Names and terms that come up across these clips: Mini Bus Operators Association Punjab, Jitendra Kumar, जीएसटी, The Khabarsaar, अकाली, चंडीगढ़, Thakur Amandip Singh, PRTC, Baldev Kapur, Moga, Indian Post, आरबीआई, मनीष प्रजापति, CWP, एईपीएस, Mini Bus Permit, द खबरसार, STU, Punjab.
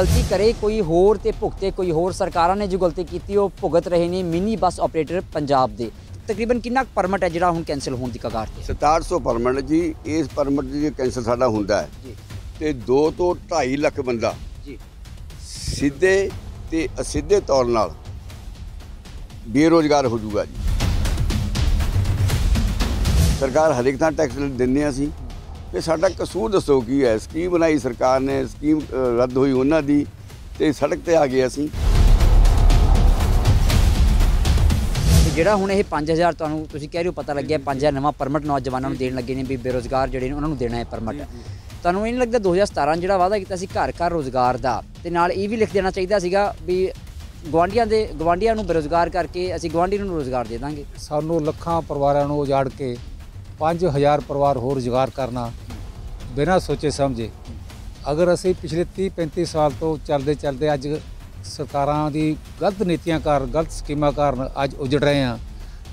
गलती करे कोई होर ते भुगते कोई होर। सरकारां ने जो गलती की वो भुगत रहे ने मिनी बस ऑपरेटर पंजाब दे। तकरीबन कितना परमिट है जिहड़ा हुण कैंसिल होने की कगार ते? 1700 परमिट जी। इस परमिट जो कैंसिल साडा हुंदा है ते 2 से 2.5 लाख बंदा सीधे ते असीधे तौर नाल बेरोजगार हो जाऊगा जी। सरकार हरेक थां टैक्स दिंदे आं असीं ਤੇ ਸਾਡਾ ਕਸੂਰ ਦੱਸੋ ਕੀ ਹੈ? ਸਕੀਮ ਬਣਾਈ ਸਰਕਾਰ ਨੇ, ਸਕੀਮ ਰੱਦ ਹੋਈ ਉਹਨਾਂ ਦੀ ਤੇ ਸੜਕ ਤੇ ਆ ਗਏ ਅਸੀਂ। ਜਿਹੜਾ ਹੁਣ ਇਹ 5000 ਤੁਹਾਨੂੰ ਤੁਸੀਂ ਕਹਿ ਰਹੇ ਹੋ ਪਤਾ ਲੱਗਿਆ 5000 ਨਵਾਂ ਪਰਮਿਟ ਨੌਜਵਾਨਾਂ ਨੂੰ ਦੇਣ ਲੱਗੇ ਨੇ ਵੀ ਬੇਰੋਜ਼ਗਾਰ ਜਿਹੜੇ ਨੇ ਉਹਨਾਂ ਨੂੰ ਦੇਣਾ ਹੈ ਪਰਮਿਟ। ਤੁਹਾਨੂੰ ਇਹ ਨਹੀਂ ਲੱਗਦਾ 2017 ਜਿਹੜਾ ਵਾਅਦਾ ਕੀਤਾ ਸੀ ਘਰ ਘਰ ਰੋਜ਼ਗਾਰ ਦਾ ਤੇ ਨਾਲ ਇਹ ਵੀ ਲਿਖ ਦੇਣਾ ਚਾਹੀਦਾ ਸੀਗਾ ਵੀ ਗਵਾਂਢੀਆਂ ਨੂੰ ਬੇਰੋਜ਼ਗਾਰ ਕਰਕੇ ਅਸੀਂ ਗਵਾਂਢੀ ਨੂੰ ਰੋਜ਼ਗਾਰ ਦੇ ਦਾਂਗੇ। ਸਾਨੂੰ ਲੱਖਾਂ ਪਰਿਵਾਰਾਂ ਨੂੰ ਉਜਾੜ के 5000 परिवार हो रोजगार करना बिना सोचे समझे। अगर असी पिछले 30-35 साल तो चलते चलते अज सरकारां दी गलत नीतियां कारण गलत स्कीमां कारण अज उजड़ रहे हैं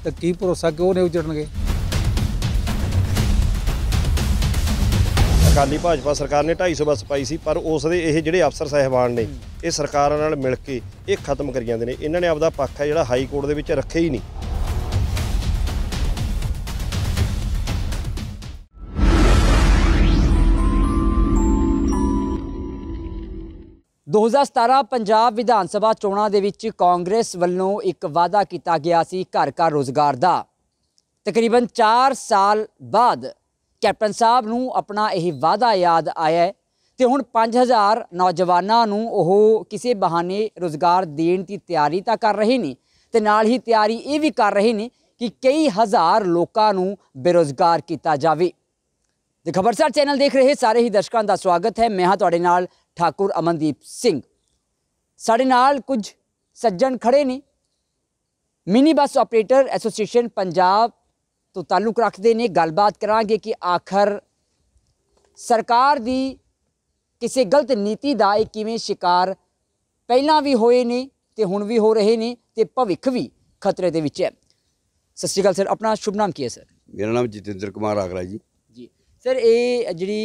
तो की भरोसा कि उन्हें उजड़नगे। अकाली भाजपा सरकार ने 250 बस पाई सी पर उसके ये जिहड़े अफसर साहिबान ने ये सरकारां नाल मिल के ये खत्म करी जांदे ने। इन्हां ने आपदा पक्ष है जिहड़ा हाई कोर्ट दे विच रखे ही नहीं। दो हज़ार 17 पंजाब विधान सभा चोणां दे विच कांग्रेस वल्लों एक वादा किया गया सी घर घर रोज़गार दा। तकरीबन 4 साल बाद कैप्टन साहब नूं अपना यही वादा याद आया है तो हुण 5000 नौजवानों नूं ओह किसी बहाने रोज़गार देण दी तैयारी तां कर रहे ने ते नाल ही तैयारी ये भी कर रहे ने कि कई हज़ार लोकां नूं बेरोज़गार किया जावे। द खबरसार चैनल देख रहे सारे ही दर्शकों का स्वागत है। मैं हाँ तुहाडे नाल ठाकुर अमनदीप सिंह। साडे नाल कुछ सज्जन खड़े ने mini bus operator association Punjab तो ताल्लुक रखते ने। गलबात करांगे कि आखर सरकार दी किसी गलत नीति का यह किवें शिकार पहलां भी होए ने ते हुण भी हो रहे ने ते भविख भी खतरे दे विच है। सत श्री अकाल सर, अपना शुभ नाम की है सर? मेरा नाम जितेंद्र कुमार आगरा जी। जी सर, ये जिहड़ी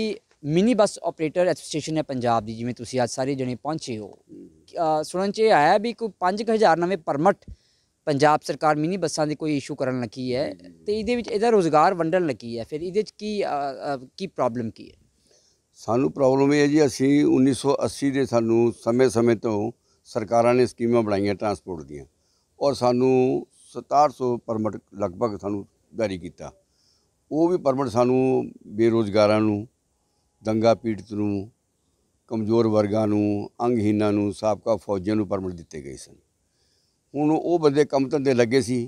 मिनी बस ऑपरेटर एसोसीएशन है पंजाब की जिमें तुम अज सारे जने पहुंचे हो, सुनने च आया भी कोई 5000 नवे परमिट पंजाब सरकार मिनी बसा के कोई इशू करन लगी है तो ये रोज़गार वंडन लगी है। फिर ये की प्रॉब्लम की है? सानू प्रॉब्लम है जी, असी 1980 के सानू समय समय तो सरकारां ने स्कीम बनाई ट्रांसपोर्ट दियाँ और सानू 1700 परमिट लगभग सानू जारी किया। वो भी परमिट सानू बेरोज़गारां नू दंगा पीड़ित नू कमजोर वर्गां नू अंगहीनां नू साबका फौजियां नू परमिट दिते गए सन। हुण वो बंदे कम धंधे लगे सी,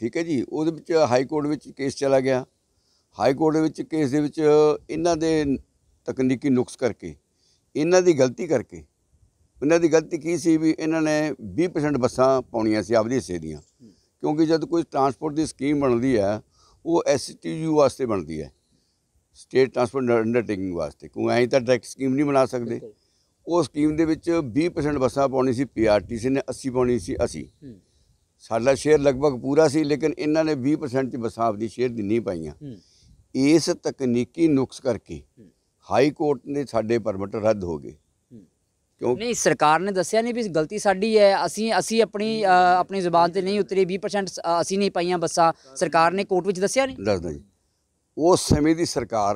ठीक है जी। उहदे विच हाई कोर्ट विच केस चला गया। हाई कोर्ट विच केस दे विच इन्हां दे तकनीकी नुक्स करके इन्हां दी गलती की सी भी इन्हां ने 20% बसां पाउणियां सी आपदे हिस्से दीयां, क्योंकि जद कोई ट्रांसपोर्ट दी स्कीम बनदी है वो STU वास्ते बनदी है, स्टेट ट्रांसपोर्ट अंडरटेकिंग वास्ते, क्योंकि अं तो डायरैक्ट स्कीम नहीं बना सकते। वो स्कीम के 20% बसा पानी सी PRTC ने 80 पानी सी असी साडा शेयर लगभग पूरा सी, लेकिन इन्होंने 20% बसा अपनी शेयर की नहीं पाइया। इस तकनीकी नुक्स करके हाई कोर्ट ने साडे परमिट रद्द हो गए। क्योंकि सरकार ने दसिया नहीं भी गलती साडी है, असी अपनी जुबान से नहीं उतरे 20% असी नहीं पाइया बसा, सरकार ने कोर्ट में दसिया नहीं। दसदा जी, उस समय की सरकार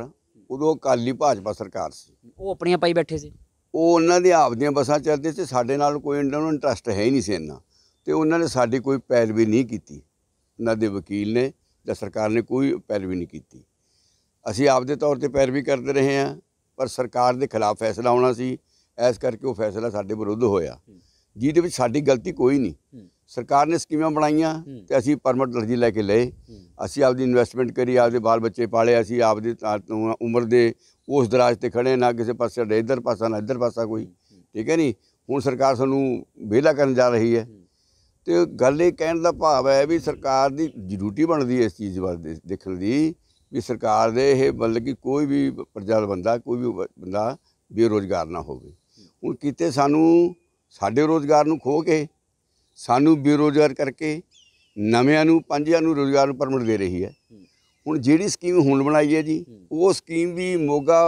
उदों अकाली भाजपा सरकार सी, वो अपनियां पाई बैठे सी, वो उन्होंने आपदियां बसां चलदे सी। साडे नाल कोई उन्होंने इंट्रस्ट है ही नहीं सी इन्ना ते उन्होंने साडी कोई पैरवी नहीं की। उन्होंने वकील ने या सरकार ने कोई पैरवी नहीं की। असी आपदे तौर पर पैरवी करते रहे हैं पर सरकार के खिलाफ फैसला आना सी, इस करके वो फैसला साडे विरुद्ध होया, जिहदे विच साडी गलती कोई नहीं। सरकार ने स्कीमां बनाईयां ते असी परमिट अर्जी लैके ले असी आपदी इन्वेस्टमेंट करी, आपदे बाल बच्चे पाले, असी आपदी उम्र दे उस दराज ते खड़े ना किसी पासे इधर पासा ना इधर पासा कोई, ठीक है नहीं। हुण सरकार सानू वेला करन जा रही है ते गल इह कहण दा भाव है भी सरकार दी ड्यूटी बनदी इस चीज़ वास्ते देखण दी भी सरकार दे इह मतलब कि कोई भी प्रजा बंदा कोई भी बंदा बेरोज़गार ना होवे। हुण किते सानू साडे रोज़गार नू खो के सानू बेरोज़गार करके नव्या 5000 रोज़गार परमिट दे रही है। हुण जिहड़ी स्कीम हुण बनाई है जी, वो स्कीम भी मोगा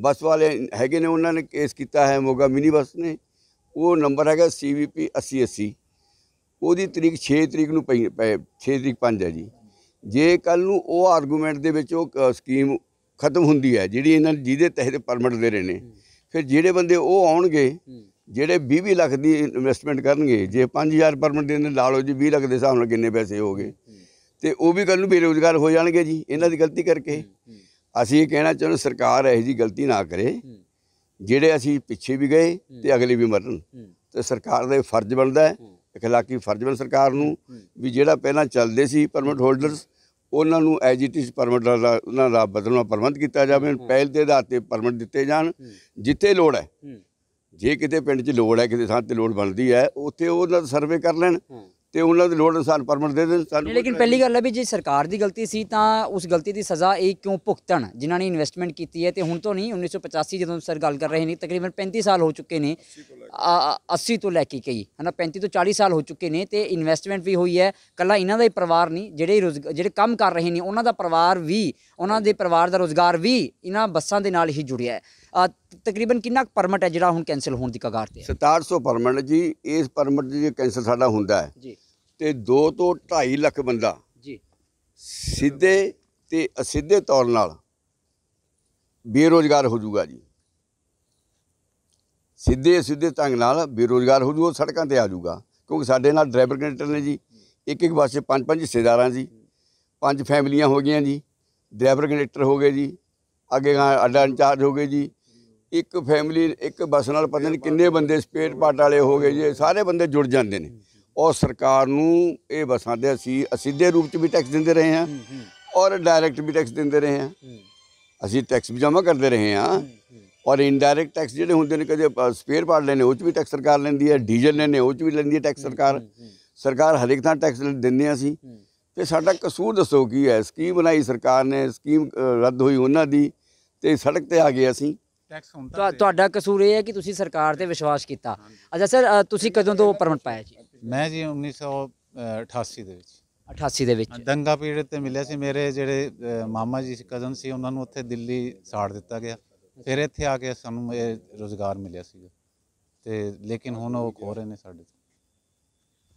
बस वाले हैगे ने उन्होंने केस किया है मोगा मिनी बस ने। वो नंबर हैगा CVP 8080। ਉਹਦੀ ਤਰੀਕ 6 ਤਰੀਕ ਨੂੰ ਪਈ 6 ਤਰੀਕ 5 ਹੈ ਜੀ। ਜੇ ਕੱਲ ਨੂੰ ਉਹ ਆਰਗੂਮੈਂਟ ਦੇ ਵਿੱਚ ਉਹ ਸਕੀਮ ਖਤਮ ਹੁੰਦੀ ਹੈ ਜਿਹੜੀ ਇਹਨਾਂ ਜਿਹਦੇ ਤਹਿਤ ਪਰਮਿਟ ਦੇ ਰਹੇ ਨੇ, ਫਿਰ ਜਿਹੜੇ ਬੰਦੇ ਉਹ ਆਉਣਗੇ ਜਿਹੜੇ 20-20 ਲੱਖ ਦੀ ਇਨਵੈਸਟਮੈਂਟ ਕਰਨਗੇ, ਜੇ 5000 ਪਰਮਿਟ ਦੇ ਨਾਲ ਲਾ ਲਓ ਜੀ 20 ਲੱਖ ਦੇ ਹਿਸਾਬ ਨਾਲ ਕਿੰਨੇ ਪੈਸੇ ਹੋ ਗਏ, ਤੇ ਉਹ ਵੀ ਕੱਲ ਨੂੰ ਬੇਰੋਜ਼ਗਾਰ ਹੋ ਜਾਣਗੇ ਜੀ ਇਹਨਾਂ ਦੀ ਗਲਤੀ ਕਰਕੇ। ਅਸੀਂ ਇਹ ਕਹਿਣਾ ਚਾਹੁੰਦੇ ਸਰਕਾਰ ਇਹੋ ਜਿਹੀ ਗਲਤੀ ਨਾ ਕਰੇ ਜਿਹੜੇ ਅਸੀਂ ਪਿੱਛੇ ਵੀ ਗਏ ਤੇ ਅਗਲੇ ਵੀ ਮਰਨ। ਤੇ ਸਰਕਾਰ ਦਾ ਫਰਜ਼ ਬਣਦਾ ਹੈ, इखलाकी फर्ज बन सरकार नूं भी जिहड़ा पहलां चलदे सी परमिट होल्डरस उन्हां नूं एज इट इज़ परमिट उन्हां दा बदलना प्रबंध किया जाए, पहल के आधार पर परमिट दिते जाण जिथे लोड़ है। जे किते पिंड 'च लोड़ है, किते थां ते लोड़ बनदी है, उत्थे उन्हां दा सर्वे कर लैण ਤੇ ਉਹਨਾਂ ਦੇ ਲੋੜ ਅਨੁਸਾਰ ਪਰਮਿਟ ਦੇ ਦੇਣ ਸਾਨੂੰ। ਲੇਕਿਨ ਪਹਿਲੀ ਗੱਲ ਹੈ ਵੀ ਜੇ ਸਰਕਾਰ ਦੀ ਗਲਤੀ ਸੀ ਤਾਂ ਉਸ ਗਲਤੀ ਦੀ ਸਜ਼ਾ ਇਹ ਕਿਉਂ ਭੁਗਤਣ ਜਿਨ੍ਹਾਂ ਨੇ ਇਨਵੈਸਟਮੈਂਟ ਕੀਤੀ ਹੈ। ਤੇ ਹੁਣ ਤੋਂ ਨਹੀਂ 1985 ਜਦੋਂ ਸਰ ਗੱਲ ਕਰ ਰਹੇ ਨੇ ਤਕਰੀਬਨ 35 ਸਾਲ ਹੋ ਚੁੱਕੇ ਨੇ, 80 ਤੋਂ ਲੈ ਕੇ ਕਈ ਹੈ ਨਾ 35 ਤੋਂ 40 ਸਾਲ ਹੋ ਚੁੱਕੇ ਨੇ। ਤੇ ਇਨਵੈਸਟਮੈਂਟ ਵੀ ਹੋਈ ਹੈ, ਇਕੱਲਾ ਇਹਨਾਂ ਦਾ ਹੀ ਪਰਿਵਾਰ ਨਹੀਂ, ਜਿਹੜੇ ਕੰਮ ਕਰ ਰਹੇ ਨੇ ਉਹਨਾਂ ਦਾ ਪਰਿਵਾਰ ਵੀ, ਉਹਨਾਂ ਦੇ ਪਰਿਵਾਰ ਦਾ ਰੁਜ਼ਗਾਰ ਵੀ ਇਹਨਾਂ ਬੱਸਾਂ ਦੇ ਨਾਲ ਹੀ ਜੁੜਿਆ ਹੈ। तकरीबन कितना परमिट है जिहड़ा हुण कैंसिल होने की कगार ते 1700 परमिट जी। इस परमिट जो कैंसिल साडा हुंदा है ते 2 ਤੋਂ 2.5 ਲੱਖ बंदा जी सीधे ते असीधे तौर नाल बेरोजगार हो जूगा जी। सीधे सीधे ढंग नाल बेरोजगार हो जूगा, सड़कों ते आ जूगा, क्योंकि साडे नाल ड्राइवर कंडक्टर ने जी एक बस 5-5 हिस्सेदार जी, 5 फैमिलियां हो गई जी, ड्राइवर कंडक्टर हो गए जी, अगे अड्डा इंचार्ज हो गए जी, एक फैमिली एक बस नाल पता नहीं किन्ने बंदे स्पेयर पार्ट वाले हो गए जी, सारे बंदे जुड़ जाते हैं। और सरकार ये बसा दे असीधे रूप च भी टैक्स देंदे रहे हैं और डायरैक्ट भी टैक्स देंदे रहे हैं, असी टैक्स भी जमा करते रहे हैं। और इनडायरैक्ट टैक्स जिहड़े होंदे ने, कदे स्पेयर पार्ट लेने उस भी टैक्स सरकार लैंदी है, डीजल लेने उस भी लैंदी है टैक्स सरकार हर एक थां टैक्स दिंदे आं असीं। ते साडा कसूर दसो की है? स्कीम बनाई सरकार ने, स्कीम रद्द हुई उन्हां दी ते सड़क ते आ गए असीं। ਤੁਹਾਡਾ ਕਸੂਰ ਇਹ ਹੈ ਕਿ ਤੁਸੀਂ ਸਰਕਾਰ ਤੇ ਵਿਸ਼ਵਾਸ ਕੀਤਾ। ਅੱਛਾ ਸਰ, ਤੁਸੀਂ ਕਦੋਂ ਤੋਂ ਪਰਮਿਟ ਪਾਇਆ ਜੀ? ਮੈਂ ਜੀ 1988 ਦੇ ਵਿੱਚ 88 ਦੇ ਵਿੱਚ ਦੰਗਾ ਪੀੜਤ ਤੇ ਮਿਲਿਆ ਸੀ। ਮੇਰੇ ਜਿਹੜੇ ਮਾਮਾ ਜੀ ਕਜ਼ਨ ਸੀ ਉਹਨਾਂ ਨੂੰ ਉੱਥੇ ਦਿੱਲੀ ਸਾੜ ਦਿੱਤਾ ਗਿਆ, ਫਿਰ ਇੱਥੇ ਆ ਕੇ ਸਾਨੂੰ ਇਹ ਰੋਜ਼ਗਾਰ ਮਿਲਿਆ ਸੀ ਤੇ ਲੇਕਿਨ ਹੁਣ ਉਹ ਖੋ ਰਹੇ ਨੇ ਸਾਡੇ ਤੋਂ।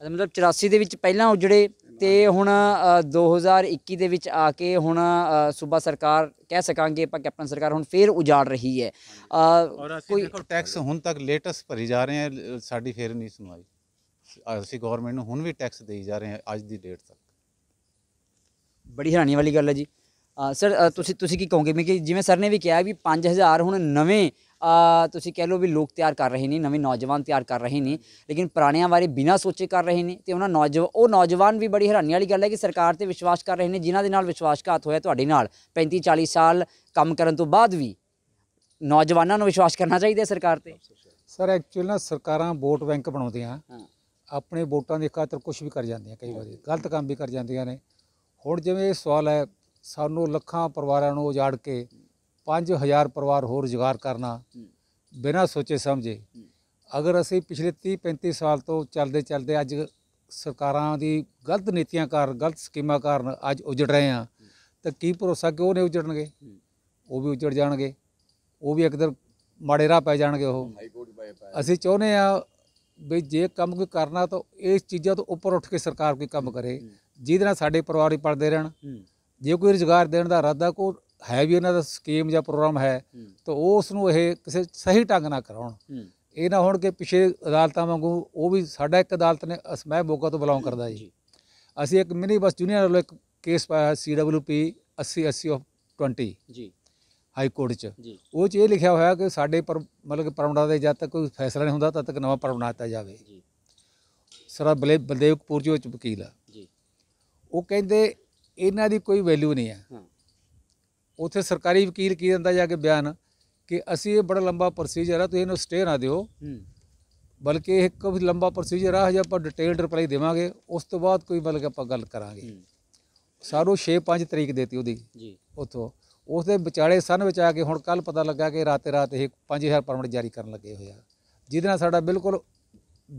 ਮਤਲਬ 84 ਦੇ ਵਿੱਚ ਪਹਿਲਾਂ ਉਜੜੇ ਤੇ ਹੁਣ 2021 ਦੇ ਵਿੱਚ ਆ ਕੇ ਹੁਣ ਸੂਬਾ ਸਰਕਾਰ ਕਹਿ ਸਕਾਂਗੇ ਪਰ ਕੈਪਟਨ ਸਰਕਾਰ ਹੁਣ ਫੇਰ ਉਜਾੜ ਰਹੀ ਹੈ। ਕੋਈ ਟੈਕਸ ਹੁਣ ਤੱਕ ਲੇਟੈਸਟ ਭਰੀ ਜਾ ਰਹੇ ਹੈ, ਸਾਡੀ ਫੇਰ ਨਹੀਂ ਸੁਣਵਾਈ। ਅਸੀਂ ਗਵਰਨਮੈਂਟ ਨੂੰ ਹੁਣ ਵੀ ਟੈਕਸ ਦੇਈ ਜਾ ਰਹੇ ਹਾਂ ਅੱਜ ਦੀ ਡੇਟ ਤੱਕ। ਬੜੀ ਹੈਰਾਨੀ ਵਾਲੀ ਗੱਲ ਹੈ ਜੀ। ਸਰ ਤੁਸੀਂ ਕੀ ਕਹੋਗੇ? ਮੈਂ ਕਿ ਜਿਵੇਂ ਸਰ ਨੇ ਵੀ ਕਿਹਾ ਵੀ 5000 ਹੁਣ ਨਵੇਂ ਤੁਸੀਂ कह लो भी लोग तैयार कर रहे हैं, नवे नौजवान तैयार कर रहे हैं, लेकिन पुराने बारे बिना सोचे कर रहे हैं। तो उन्होंने नौजवान भी बड़ी हैरानी वाली गल है कि सरकार ते विश्वास कर रहे हैं, जिन्होंने विश्वासघात होया। तुहाडे नाल 35-40 साल काम करन तो बाद भी नौजवानों में विश्वास करना चाहिए सरकार ते। सर एक्चुअल ना सरकारां वोट बैंक बनाउंदियां, अपने वोटां दी खातर कुछ भी कर जांदियां, कई वारी गलत काम भी कर जांदियां ने। हुण जिवें सवाल है सानूं लखां परिवारां नूं उजाड़ के 5000 परिवार होर रोजगार करना बिना सोचे समझे। अगर असी पिछले 30-35 साल तो चलते चलते अज सरकारां दी गलत नीतियां कारण, गलत स्कीमां कारण अज उजड़ रहे हैं, तो की भरोसा कि नहीं उजड़नगे? वो भी उजड़ जाणगे, वो भी एक दिन माड़े राह पै जाणगे। असी चाहुंदे आ भी जे काम कोई करना तो इस चीज़ां तो उपर उठ के सरकार कोई काम करे जिहदे नाल साडे परिवार ही पलदे रहण। जे कोई रोजगार देण दा इरादा को है भी उन्होंने स्कीम या प्रोग्राम है तो उसनों किसी सही ढंग ना कराउण, ये ना हो कि पिछे अदालतों वागू। वो भी साडा एक अदालत ने मैं मोगा तो बिलोंग करता जी, असी एक मिनी बस यूनियन वालों एक केस पाया CWP 8080/20 हाई कोर्ट ये लिखा हुआ कि साडे पर मतलब कि परमड़ा दे जब तक कोई फैसला नहीं होंदा तद तक नवा परमड़ा दिता जाए। सर बलदेव कपूर जी वकील आ, वो कहते इन्हां दी कोई वैल्यू नहीं है। उत्थे सरकारी वकील की दिंदा जाके बयान कि असी ये बड़ा लंबा प्रोसीजर है, तो इन्हों स्टे ना दिओ, बल्कि एक लंबा प्रोसीजर है, हजे आपां डिटेल्ड रिप्लाई देवांगे, उस तो बाद कोई मतलब आपां गल करांगे। सानूं 6-5 तरीक देती उहदी उत्थों, उसदे विचाले सन विच आ के हुण कल पता लगा कि राते रात ये 5000 परमिट जारी करन लगे होए आ, जिहदे नाल साडा बिल्कुल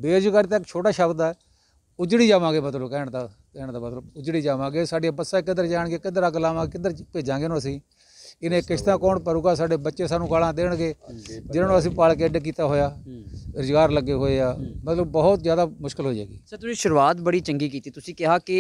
बेरोजगारी तक छोटा शब्द है उजड़ी जावांगे। मतलब कहण दा मतलब उजड़ी जावांगे, साडियां बसां किधर जाणगे, किधर अग लावांगे, किधर भेजांगे। इन्हें किश्तां कौन भरूगा, साढ़े बच्चे सानू गालां देणगे, जिन्होंने असीं पाल के एड किया होया, रोजगार लगे हुए आ, मतलब बहुत ज़्यादा मुश्किल हो जाएगी। सर तुसीं शुरुआत बड़ी चंगी कीती, तुसीं कहा कि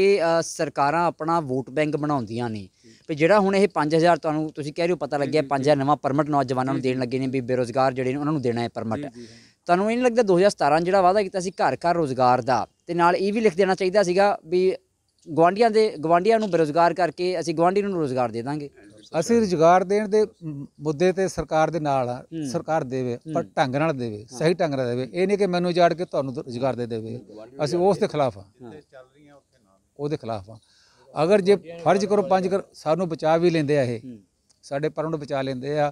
सरकारां अपना वोट बैंक बनाउंदियां ने भी जिहड़ा हुण इह 5000 तुहानूं तुसीं कह रहे हो पता लग्गिया 5000 नवां परमिट नौजवानों नूं देण लगे ने भी बेरोजगार जिहड़े उन्हां नूं देना है परमिट। तुहानूं इह नहीं लगदा 2017 जिहड़ा वादा कीता सी घर घर रोजगार दा ते नाल इह भी लिख देना चाहिदा सीगा भी गुआंढियां दे गुआंढियां नूं बेरोजगार करके असीं गुआंढी नूं रोजगार दे दांगे। असीं रोजगार देण दे मुद्दे ते सरकार दे नाल आ, सरकार देवे पर ढंग नाल देवे, सही ढंग नाल देवे, इह नहीं कि मैनूं जाड़ के तुहानूं रोजगार दे देवे। असीं उस दे खिलाफ आ, उहदे खिलाफ आ। अगर जे फर्ज करो पंज कर सानूं बचा भी लेंदे आ, इह साडे परमिट बचा लेंदे आ,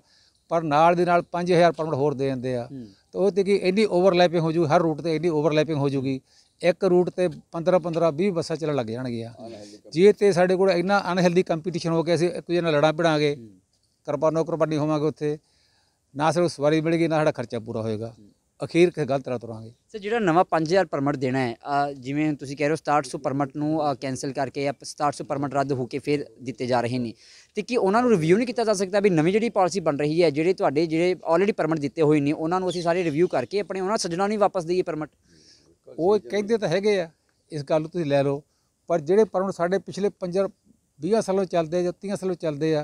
पर नाल दे नाल 5000 परमिट होर दे दिंदे आ, तो वो कि इन्नी ओवरलैपिंग हो जूगी, हर रूट पर इन्नी ओवरलैपिंग हो जूगी, एक रूट पर 15-15 20 बसा चलण लग जाएगी। जे तो साढ़े को इन्ना अनहैल्दी कंपीटिशन हो गया, असं एक दूजे लड़ा भिड़ांगे, कुर्बानो कुर्बानी होवांगे, उत्थे ना सिर्फ सवारी मिलेगी ना साढ़ा खर्चा पूरा होएगा, अखीर किसी गलत राह तुरांगे। सर जो नवा 5000 परमिट देना है जिमें तुसीं कह रहे हो 700 परमिट नूं कैंसल करके 700 परमिट रद्द होकर फिर दिते जा रहे हैं, तो कि उन्होंने रिव्यू नहीं किया जा सकता भी नवीं जी पॉलिसी बन रही है जिहड़े तुहाडे जिहड़े ऑलरेडी परमिट दिते होए ने उन्होंने असीं सारे रिव्यू करके अपने उन्होंने सज्जणा नहीं वापस दईए परमिट? वो कहते तो है इस गल नूं तुसीं लै लो, पर जिहड़े परमिट साढ़े पिछले 20 सालों चलते जां 30 सालों चलते आ,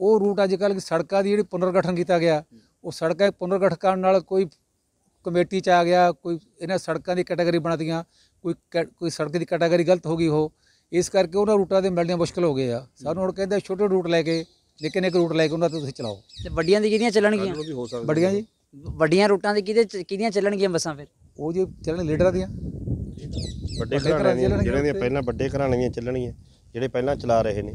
वो रूट अज कल सड़कों की जी पुनर्गठन किया गया, वो सड़कों पुनर्गठन करने कोई कमेटी च आ गया, कोई इन्हें सड़कों की कैटागरी बना दी, कोई सड़क की कैटागरी गलत हो गई हो, इस करके उन्होंने रूटा से मिलने मुश्किल हो गए। सानूं हुण कहते छोटे रूट लैके निक्के निक्के रूट लैके उन्होंने तुसीं चलाओ, तो वड्डियां दी किहदियां चलणगियां? वड्डियां जी वड्डियां रूटां दी किहदियां चलणगियां बसां? फिर वो जी चलण लीडरां दियां, वड्डे घराणे दियां जिहड़ियां पहलां वड्डे घराणे दियां चलणगियां, जिहड़े पहलां चला रहे ने।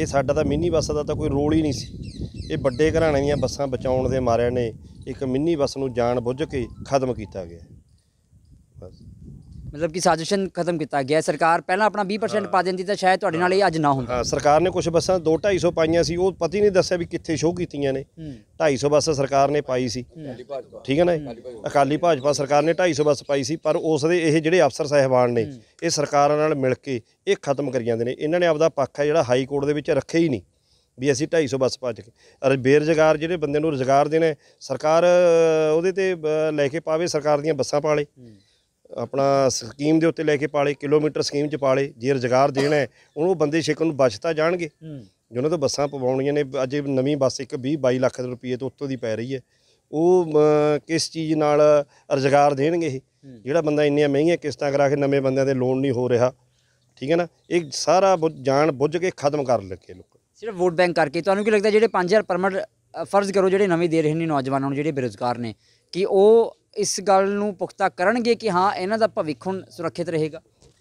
ये साडा तां मिनी बस दा तां कोई रोल ही नहीं सी, ये वड्डे घराणे दियां बसां बचाउण दे मारियां ने एक मिनी बस नूं जान बुझ के खत्म किया गया। बस मतलब कि साजिशन खत्म किया गया। सरकार पहला अपना 20% पा देंदी तो शायद तुहाडे नाल ये अज ना होंदा। हाँ, सरकार ने कुछ बसा 200-250 पाइयां सी, वो पता ही नहीं दस्या भी कित्थे शो कीतियां ने। 250 बस सरकार ने पाई सी, ठीक है ना, अकाली भाजपा सरकार ने 250 बस पाई सी, पर उस दे इह जिहड़े अफसर साहिबान ने ये सरकार नाल मिल के ये खत्म करी जांदे ने। इन्हां ने आपदा पक्ष है जिहड़ा हाई कोर्ट दे विच रखे ही नहीं भी असी 250 बस भज के। और बेरोजगार जिहड़े बंदे नूं रोजगार देना सरकार उहदे ते लैके पावे, सरकार दीआं बसां पाले अपना स्कीम के उत्ते लैके पाले, किलोमीटर स्कीम च पाले, जे रोजगार देना है उन्होंने बंदे छेक बचता जाएंगे। जिन्होंने तो बसा पवानिया ने अज नवी बस एक 20-22 लाख रुपये तो उत्तों की पै रही है, वो किस चीज़ नाल रोजगार देंगे? जिहड़ा बंदा इन्नियां महंगियां किश्तां करा के नवे बंदे दे लोन नहीं हो रहा, ठीक है ना, ये सारा जान बुझ के खत्म कर लगे लोग सिर्फ वोट बैंक करके। तुहानूं की लगता जो 5000 परमिट फर्ज करो जो नवे दे रहे हैं नौजवानों जो बेरोजगार ने कि वह इस गल नूं पुख्ता करनगे कि हाँ इन्हां दा भविख हुण सुरक्षित रहेगा?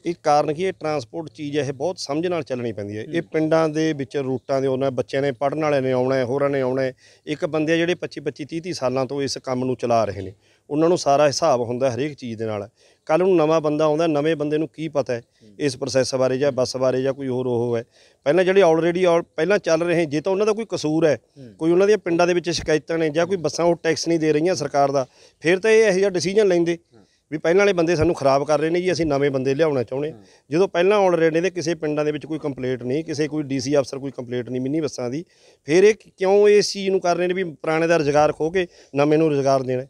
इस कारण कि ट्रांसपोर्ट चीज़ है बहुत समझ नाल चलनी पैंदी है। ये पिंडां दे विच रूटां दे उन्हां बच्चों ने पढ़न वाले ने आउणा है, होरां ने आउणा है। एक बंदे जिहड़े 25-25 30-30 सालां तों इस काम नूं चला रहे ने, उन्हां नूं सारा हिसाब हुंदा हरेक चीज़ दे नाल। कल नूं नवां बंदा आउंदा, नवें बंदे नूं की पता है इस प्रोसैस बारे जां बस बारे जां कोई होर ओह है। पहलां जिहड़े ऑलरेडी पहलां चल रहे जे तां उन्हां दा कोई कसूर है, कोई उन्हां दियां पिंडां दे विच शिकायतां ने जां कोई बसां ओह टैक्स नहीं दे रहीआं सरकार दा, फिर तां इह जिहा डिसीजन लैंदे भी पहलां वाले बंदे सानूं खराब कर रहे हैं जी, असीं नवें बंदे लियाउणा चाहुंदे। जो पहलां ऑलरेडी ने किसी पिंडां दे विच कोई कंप्लेंट नहीं, किसी कोई डीसी अफसर कोई कंप्लेंट नहीं मिनी बसां दी, फिर ये क्यों इस चीज़ नूं कर रहे हैं भी पुराणे दा रोजगार खो के नवें नूं रोजगार देना?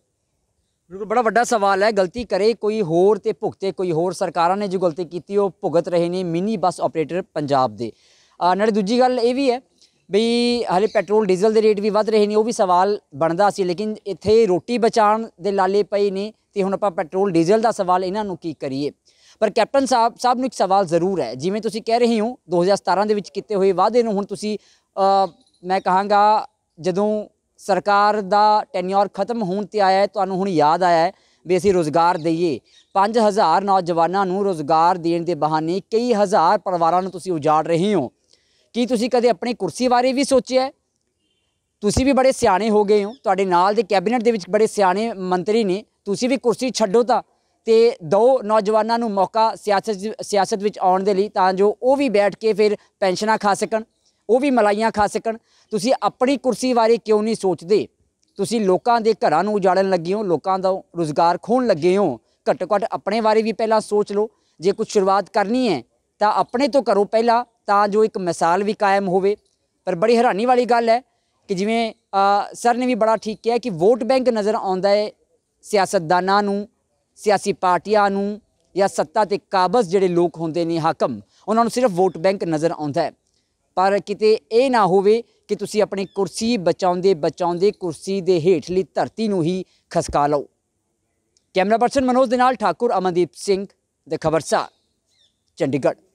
बिल्कुल बड़ा वड्डा सवाल है। गलती करे कोई होर ते भुगते कोई होर। सरकारां ने जो गलती कीती वो भुगत रहे ने मिनी बस ऑपरेटर पंजाब दे। नाले दूजी गल ये भी है ਬਈ ਹਾਲੇ ਪੈਟਰੋਲ ਡੀਜ਼ਲ ਦੇ ਰੇਟ ਵੀ ਵੱਧ ਰਹੇ ਨੇ, ਉਹ ਵੀ ਸਵਾਲ ਬਣਦਾ ਸੀ, ਲੇਕਿਨ ਇੱਥੇ ਰੋਟੀ ਬਚਾਉਣ ਦੇ ਲਾਲੇ ਪਏ ਨੇ ਅਤੇ ਹੁਣ ਆਪਾਂ ਪੈਟਰੋਲ ਡੀਜ਼ਲ ਦਾ ਸਵਾਲ ਇਹਨਾਂ ਨੂੰ ਕੀ ਕਰੀਏ? ਪਰ ਕੈਪਟਨ ਸਾਹਿਬ ਨੂੰ ਇੱਕ ਸਵਾਲ ਜ਼ਰੂਰ ਹੈ, ਜਿਵੇਂ ਤੁਸੀਂ ਕਹਿ ਰਹੇ ਹੋ 2017 ਦੇ ਵਿੱਚ ਕੀਤੇ ਹੋਏ ਵਾਅਦੇ ਨੂੰ ਹੁਣ ਤੁਸੀਂ ਮੈਂ ਕਹਾਂਗਾ ਜਦੋਂ ਸਰਕਾਰ ਦਾ ਟੈਨਿਓਰ ਖਤਮ ਹੋਣ 'ਤੇ ਆਇਆ ਤੁਹਾਨੂੰ ਹੁਣ ਯਾਦ ਆਇਆ ਵੀ ਅਸੀਂ ਰੁਜ਼ਗਾਰ ਦੇਈਏ। 5000 ਨੌਜਵਾਨਾਂ ਨੂੰ ਰੁਜ਼ਗਾਰ ਦੇਣ ਦੇ ਬਹਾਨੇ ਕਈ ਹਜ਼ਾਰ ਪਰਿਵਾਰਾਂ ਨੂੰ ਤੁਸੀਂ ਉਜਾੜ ਰਹੇ ਹੋ। ਕੀ ਤੁਸੀਂ ਕਦੇ ਆਪਣੀ ਕੁਰਸੀ ਬਾਰੇ ਵੀ ਸੋਚਿਆ? ਤੁਸੀਂ ਵੀ ਬੜੇ ਸਿਆਣੇ ਹੋ ਗਏ ਹੋ, ਤੁਹਾਡੇ ਨਾਲ ਦੇ ਕੈਬਨਿਟ ਦੇ ਵਿੱਚ ਬੜੇ ਸਿਆਣੇ ਮੰਤਰੀ ਨੇ, ਤੁਸੀਂ ਵੀ ਕੁਰਸੀ ਛੱਡੋ ਤਾਂ ਤੇ ਦਿਓ ਨੌਜਵਾਨਾਂ ਨੂੰ ਮੌਕਾ ਸਿਆਸਤ ਵਿੱਚ ਆਉਣ ਦੇ ਲਈ, ਤਾਂ ਜੋ ਉਹ ਵੀ ਬੈਠ ਕੇ ਫਿਰ ਪੈਨਸ਼ਨਾਂ ਖਾ ਸਕਣ, ਉਹ ਵੀ ਮਲਾਈਆਂ ਖਾ ਸਕਣ। ਤੁਸੀਂ ਆਪਣੀ ਕੁਰਸੀ ਬਾਰੇ ਕਿਉਂ ਨਹੀਂ ਸੋਚਦੇ? ਤੁਸੀਂ ਲੋਕਾਂ ਦੇ ਘਰਾਂ ਨੂੰ ਉਜਾੜਨ ਲੱਗੇ ਹੋ, ਲੋਕਾਂ ਦਾ ਰੁਜ਼ਗਾਰ ਖੋਹਣ ਲੱਗੇ ਹੋ। ਘੱਟੋ ਘੱਟ ਆਪਣੇ ਬਾਰੇ ਵੀ ਪਹਿਲਾਂ ਸੋਚ ਲਓ। ਜੇ ਕੁਝ ਸ਼ੁਰੂਆਤ ਕਰਨੀ ਹੈ ਤਾਂ ਆਪਣੇ ਤੋਂ ਕਰੋ ਪਹਿਲਾਂ, ਤਾਂ जो एक मिसाल भी कायम होवे। पर बड़ी हैरानी वाली गल है कि जिमें सर ने भी बड़ा ठीक किया कि वोट बैंक नज़र आता है सियासतदाना सियासी पार्टियां या सत्ता के काबज़ जोड़े लोग होंगे ने हाकम उन्होंने सिर्फ वोट बैंक नज़र आता है, पर किते ये ना हो कि तुसी अपनी कुर्सी बचाते बचाते कुर्सी के हेठली धरती नूं ही खसका लो। कैमरा पर्सन मनोज दे नाल ठाकुर अमनदीप सिंह, द खबरसार, चंडीगढ़।